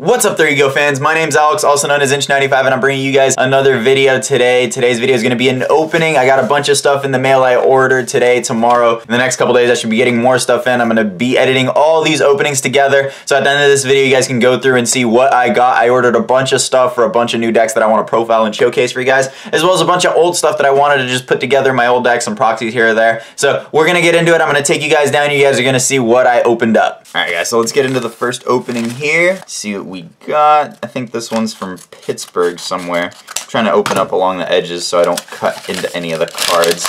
What's up, There You Go fans? My name's Alex, also known as Inch95, and I'm bringing you guys another video today. Today's video is going to be an opening. I got a bunch of stuff in the mail I ordered today, tomorrow. In the next couple days, I should be getting more stuff in. I'm going to be editing all these openings together. So at the end of this video, you guys can go through and see what I got. I ordered a bunch of stuff for a bunch of new decks that I want to profile and showcase for you guys, as well as a bunch of old stuff that I wanted to just put together, my old decks, some proxies here or there. So we're going to get into it. I'm going to take you guys down. You guys are going to see what I opened up. All right, guys, so let's get into the first opening here. See what we got. I think this one's from Pittsburgh somewhere. I'm trying to open up along the edges so I don't cut into any of the cards.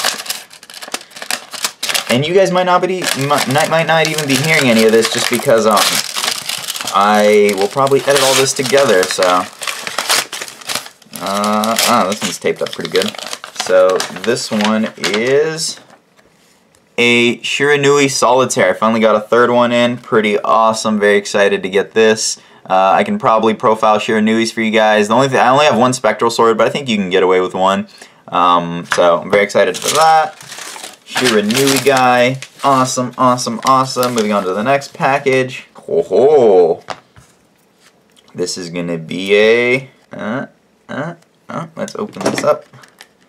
And you guys might not even be hearing any of this just because I will probably edit all this together. So this one's taped up pretty good. So this one is a Shiranui Solitaire. Finally got a third one in. Pretty awesome. Very excited to get this. I can probably profile Shiranuis for you guys. The only thing, I only have one Spectral Sword, but I think you can get away with one. So I'm very excited for that. Shiranui guy. Awesome, awesome, awesome. Moving on to the next package. Ho-ho! This is going to be a... let's open this up.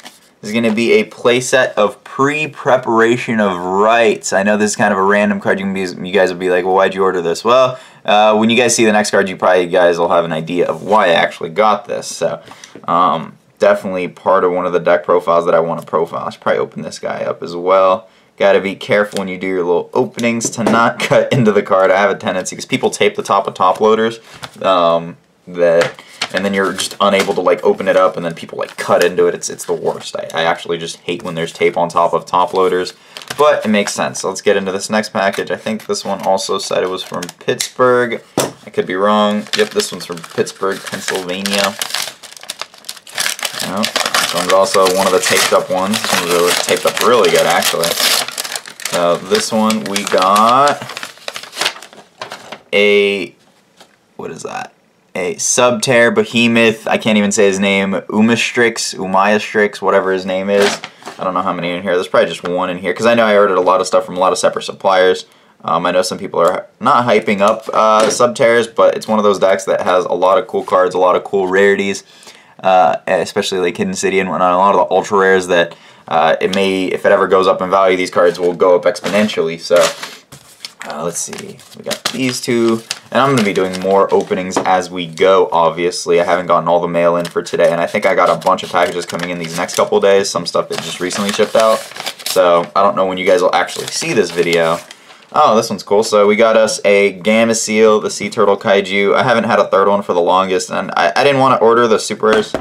This is going to be a playset of Pre-Preparation of Rites. I know this is kind of a random card. You guys will be like, well, why'd you order this? Well, when you guys see the next card, you probably guys will have an idea of why I actually got this. So, definitely part of one of the deck profiles that I want to profile. I should probably open this guy up as well. Gotta be careful when you do your little openings to not cut into the card. I have a tendency, because people tape the top of top loaders, and then you're just unable to like open it up, and then people like cut into it. It's the worst. I actually just hate when there's tape on top of top loaders, but it makes sense. So let's get into this next package. I think this one also said it was from Pittsburgh. I could be wrong. Yep, this one's from Pittsburgh, Pennsylvania. Nope. This one's also one of the taped up ones. This one's really taped up really good actually. So this one we got a, what is that? A Subterror Behemoth, I can't even say his name, Umastryx, whatever his name is. I don't know how many in here. There's probably just one in here, because I know I ordered a lot of stuff from a lot of separate suppliers. I know some people are not hyping up Subterrors, but it's one of those decks that has a lot of cool cards, a lot of cool rarities, especially like Hidden City and whatnot, a lot of the ultra rares that it may, if it ever goes up in value, these cards will go up exponentially. So let's see, we got these two, and I'm going to be doing more openings as we go, obviously. I haven't gotten all the mail in for today, and I think I got a bunch of packages coming in these next couple days, some stuff that just recently shipped out, so I don't know when you guys will actually see this video. Oh, this one's cool. So we got us a Gameciel, the sea turtle kaiju. I haven't had a third one for the longest, and I didn't want to order the super rares,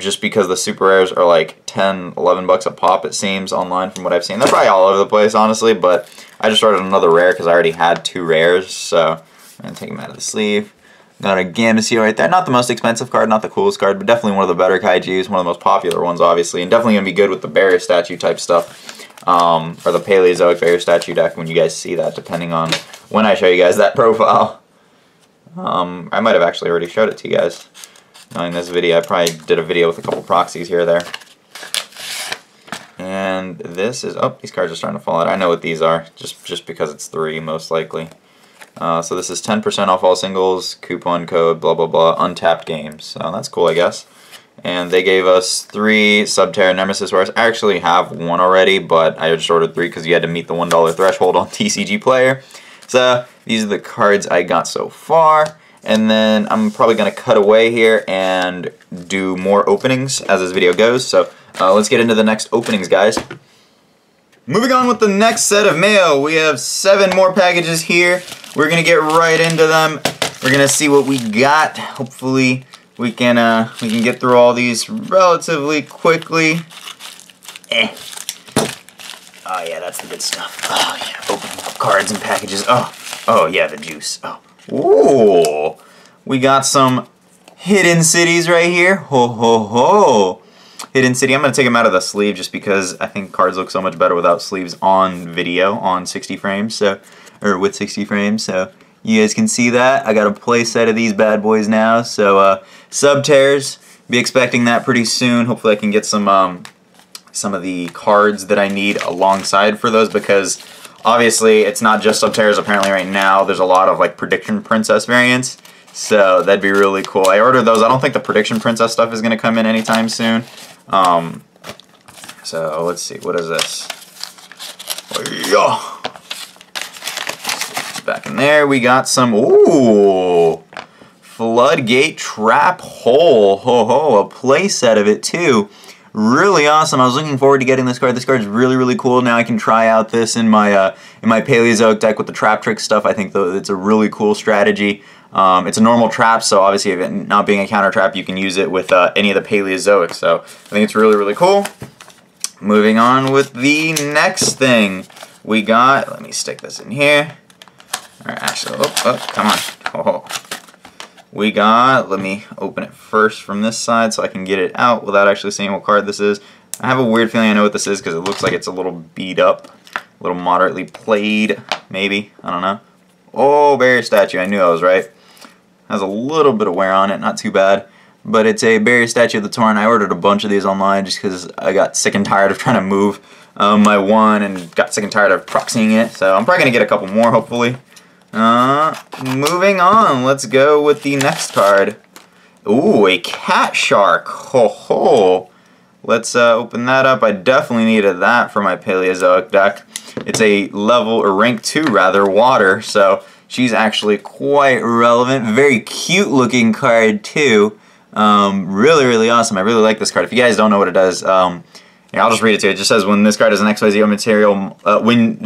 just because the super rares are like 10, 11 bucks a pop, it seems, online from what I've seen. They're probably all over the place, honestly, but I just ordered another rare because I already had two rares, so I'm going to take them out of the sleeve. Got a Gameciel right there. Not the most expensive card, not the coolest card, but definitely one of the better kaijus, one of the most popular ones, obviously, and definitely going to be good with the Barrier Statue type stuff, or the Paleozoic Barrier Statue deck when you guys see that, depending on when I show you guys that profile. I might have actually already showed it to you guys. Knowing this video, I probably did a video with a couple proxies here or there. And this is, oh, these cards are starting to fall out. I know what these are, just because it's three, most likely. So this is 10% off all singles, coupon code, blah, blah, blah, Untapped Games. So that's cool, I guess. And they gave us three Subterror Nemesis Warriors. I actually have one already, but I just ordered three because you had to meet the $1 threshold on TCG Player. So these are the cards I got so far. And then I'm probably going to cut away here and do more openings as this video goes. So let's get into the next openings, guys. Moving on with the next set of mail. We have 7 more packages here. We're going to get right into them. We're going to see what we got. Hopefully we can get through all these relatively quickly. Oh, yeah, that's the good stuff. Oh, yeah, opening up cards and packages. Oh, yeah, the juice. Oh. Ooh, we got some Hidden Cities right here. Ho, ho, ho. Hidden City, I'm going to take them out of the sleeve just because I think cards look so much better without sleeves on video, on 60 frames, so, or with 60 frames, so you guys can see that. I got a play set of these bad boys now, so Subterrors, be expecting that pretty soon. Hopefully I can get some of the cards that I need alongside for those, because obviously, it's not just Subterrors apparently right now. There's a lot of like Prediction Princess variants. So that'd be really cool. I ordered those. I don't think the Prediction Princess stuff is going to come in anytime soon. So let's see. What is this? Back in there, we got some... Ooh! Floodgate Trap Hole. Ho ho. A play set of it, too. Really awesome. I was looking forward to getting this card. This card's really, really cool. Now I can try out this in my Paleozoic deck with the Trap Trick stuff. I think it's a really cool strategy. It's a normal trap, so obviously, if it not being a counter trap, you can use it with any of the Paleozoic. So I think it's really, really cool. Moving on with the next thing we got. Let me stick this in here. All right, actually, come on. Oh, we got, let me open it first from this side so I can get it out without actually seeing what card this is. I have a weird feeling I know what this is because it looks like it's a little beat up, a little moderately played, maybe. I don't know. Oh, Barrier Statue. I knew I was right. Has a little bit of wear on it, not too bad. But it's a Barrier Statue of the Torrent. I ordered a bunch of these online just because I got sick and tired of trying to move my one and got sick and tired of proxying it. So I'm probably going to get a couple more, hopefully. Moving on, let's go with the next card. Ooh, a Cat Shark. Ho ho. Let's open that up. I definitely needed that for my Paleozoic deck. It's a level, or rank 2 rather, water, so she's actually quite relevant. Very cute looking card too. Really, really awesome. I really like this card. If you guys don't know what it does, yeah, I'll just read it to you. It just says, when this card has an XYZ material,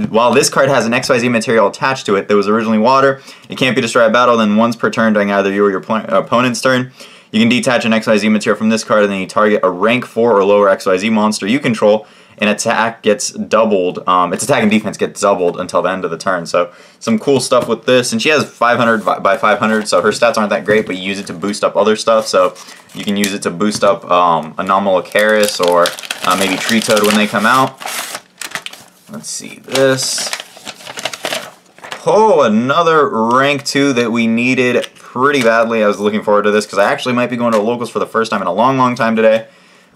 while this card has an XYZ material attached to it that was originally water, it can't be destroyed by battle, then once per turn during either you or your opponent's turn, you can detach an XYZ material from this card, and then you target a rank 4 or lower XYZ monster you control, and attack gets doubled. Its attack and defense gets doubled until the end of the turn. So some cool stuff with this. And she has 500 by 500, so her stats aren't that great, but you use it to boost up other stuff. So you can use it to boost up Anomalocaris or maybe Tree Toad when they come out. Let's see this. Oh, another rank 2 that we needed pretty badly. I was looking forward to this because I actually might be going to Locals for the first time in a long, long time today.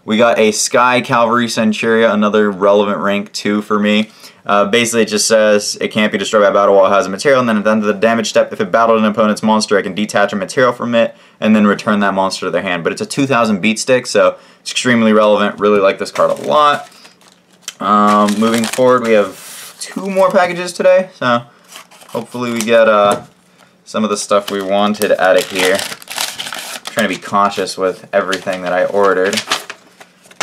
We got a Sky Cavalry Centaurea, another relevant rank 2 for me. Basically, it just says it can't be destroyed by battle while it has a material, and then at the end of the damage step, if it battled an opponent's monster, I can detach a material from it and then return that monster to their hand. But it's a 2,000 beat stick, so it's extremely relevant. Really like this card a lot. Moving forward, we have 2 more packages today, so hopefully we get some of the stuff we wanted out of here. I'm trying to be cautious with everything that I ordered.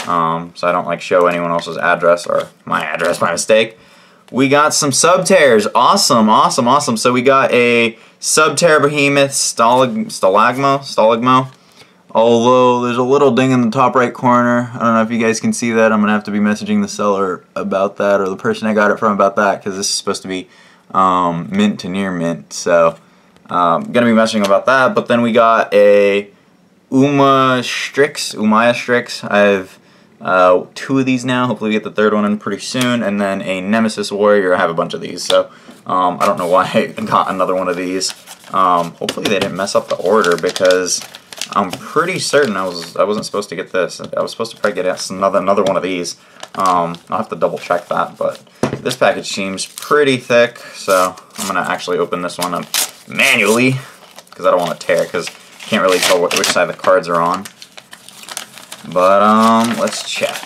So I don't like show anyone else's address or my address by mistake. We got some Subterrors. Awesome, awesome, awesome. So we got a Subterror Behemoth Stalagmo. Although there's a little ding in the top right corner. I don't know if you guys can see that. I'm going to have to be messaging the seller about that or the person I got it from about that because this is supposed to be mint to near mint. So I'm going to be messaging about that. But then we got a Umastryx. I've 2 of these now. Hopefully we get the 3rd one in pretty soon. And then a Nemesis Warrior. I have a bunch of these. So I don't know why I got another one of these. Hopefully they didn't mess up the order because I'm pretty certain I wasn't supposed to get this. I was supposed to probably get another one of these. I'll have to double check that. But this package seems pretty thick. So I'm going to actually open this one up manually because I don't want to tear it because can't really tell which side the cards are on. But, let's check.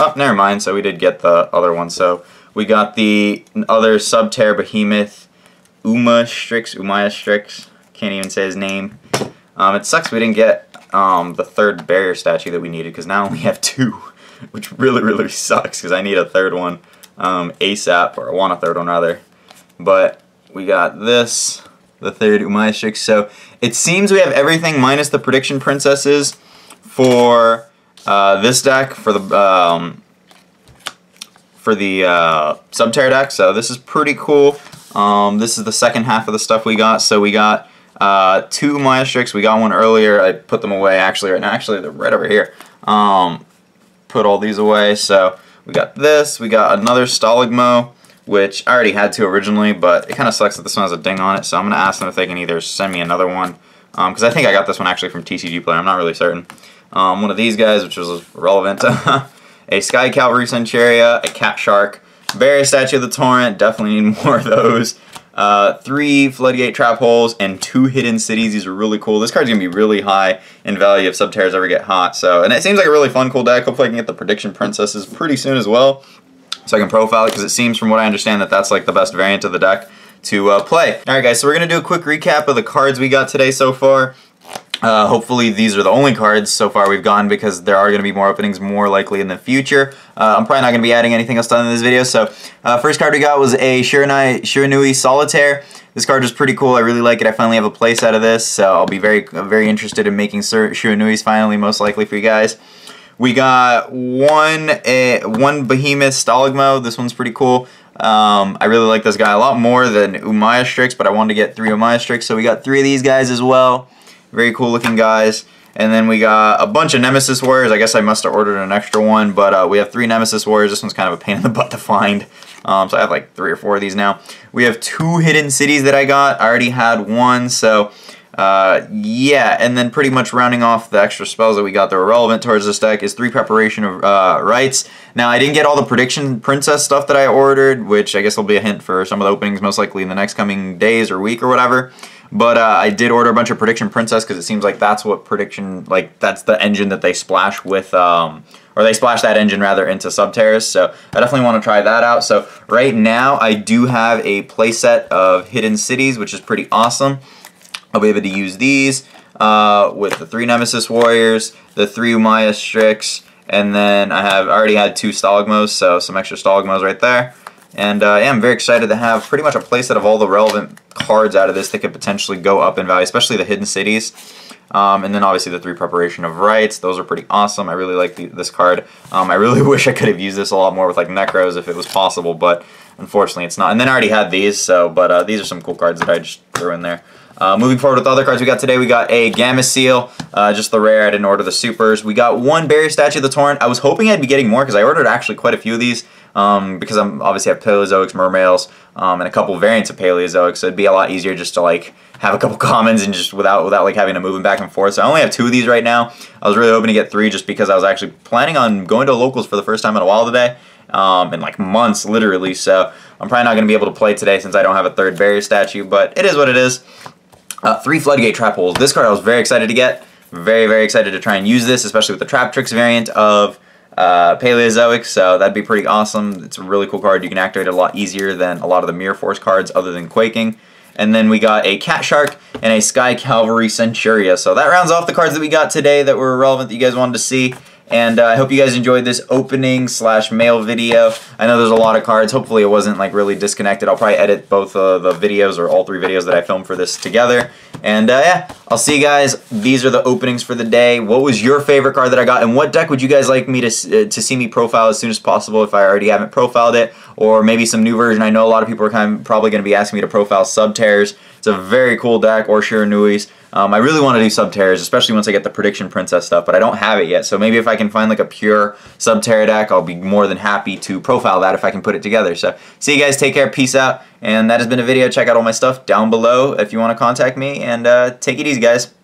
Oh, never mind. So we did get the other one. So we got the other Subterror Behemoth, Umastryx. Can't even say his name. It sucks we didn't get the 3rd Barrier Statue that we needed because now we have 2, which really, really sucks because I need a 3rd one ASAP, or I want a 3rd one rather. But we got this. The 3rd Umastryx. So it seems we have everything minus the Prediction Princesses for this deck for the Subterror deck. So this is pretty cool. This is the second half of the stuff we got. So we got 2 Umastryx. We got one earlier. I put them away actually right now. Actually, they're right over here. Put all these away. So we got this. We got another Stalagmo, which I already had 2 originally, but it kind of sucks that this one has a ding on it, so I'm going to ask them if they can either send me another one, because I think I got this one actually from TCG Player, I'm not really certain. One of these guys, which was relevant, a Sky Cavalry Centaurea, a Cat Shark, Barrier Statue of the Torrent, definitely need more of those, 3 Floodgate Trap Holes, and 2 Hidden Cities. These are really cool. This card's going to be really high in value if Subterrors ever get hot. So, and it seems like a really fun, cool deck. Hopefully I can get the Prediction Princesses pretty soon as well, so I can profile it, because it seems, from what I understand, that that's like the best variant of the deck to play. Alright guys, so we're going to do a quick recap of the cards we got today so far. Hopefully these are the only cards so far we've gotten, because there are going to be more openings more likely in the future. I'm probably not going to be adding anything else done in this video. So first card we got was a Shiranui Solitaire. This card was pretty cool. I really like it. I finally have a place out of this, so I'll be very interested in making Shiranuis finally, most likely, for you guys. We got one Behemoth Stalagmo. This one's pretty cool. I really like this guy a lot more than Umastryx, but I wanted to get 3 Umastryx, so we got 3 of these guys as well. Very cool looking guys. And then we got a bunch of Nemesis Warriors. I guess I must have ordered an extra one, but we have 3 Nemesis Warriors. This one's kind of a pain in the butt to find. So I have like 3 or 4 of these now. We have 2 Hidden Cities that I got. I already had 1, so yeah. And then pretty much rounding off the extra spells that we got that were relevant towards this deck is 3 Preparation of Rites. Now, I didn't get all the Prediction Princess stuff that I ordered, which I guess will be a hint for some of the openings most likely in the next coming days or week or whatever. But I did order a bunch of Prediction Princess, because it seems like that's what Prediction, like, that's the engine that they splash with, or they splash that engine rather into Subterrors. So I definitely want to try that out. So right now I do have a playset of Hidden Cities, which is pretty awesome. I'll be able to use these with the 3 Nemesis Warriors, the 3 Umastryx, and then I already had 2 Stalagmos, so some extra Stalagmos right there. And yeah, I'm very excited to have pretty much a playset of all the relevant cards out of this that could potentially go up in value, especially the Hidden Cities. And then obviously the 3 Preparation of Rites. Those are pretty awesome. I really like this card. I really wish I could have used this a lot more with like Necros if it was possible, but unfortunately it's not. And then I already had these, so but these are some cool cards that I just threw in there. Moving forward with the other cards we got today, we got a Gameciel, just the rare. I didn't order the supers. We got 1 Barrier Statue of the Torrent. I was hoping I'd be getting more, because I ordered actually quite a few of these, because I'm obviously have Paleozoics, Mermails, and a couple variants of Paleozoic, so it'd be a lot easier just to like have a couple commons and just without like having to move them back and forth. So I only have 2 of these right now. I was really hoping to get 3, just because I was actually planning on going to locals for the first time in a while today. In like months, literally. So I'm probably not going to be able to play today since I don't have a 3rd Barrier Statue, but it is what it is. 3 Floodgate Trap Holes. This card I was very excited to get. Very excited to try and use this, especially with the Trap Tricks variant of Paleozoic, so that'd be pretty awesome. It's a really cool card. You can activate it a lot easier than a lot of the Mirror Force cards other than Quaking. And then we got a Cat Shark and a Sky Cavalry Centaurea. So that rounds off the cards that we got today that were relevant that you guys wanted to see. And I hope you guys enjoyed this opening / mail video. I know there's a lot of cards. Hopefully it wasn't like really disconnected. I'll probably edit both the videos, or all 3 videos that I filmed for this, together. And yeah, I'll see you guys. These are the openings for the day. What was your favorite card that I got? And what deck would you guys like me to see me profile as soon as possible if I already haven't profiled it? Or maybe some new version. I know a lot of people are probably going to be asking me to profile Subterrors. It's a very cool deck, or Shiranuis. I really want to do Subterrors, especially once I get the Prediction Princess stuff, but I don't have it yet. So maybe if I can find like a pure Subterror deck, I'll be more than happy to profile that if I can put it together. So see you guys, take care, peace out, and that has been a video. Check out all my stuff down below if you want to contact me, and take it easy, guys.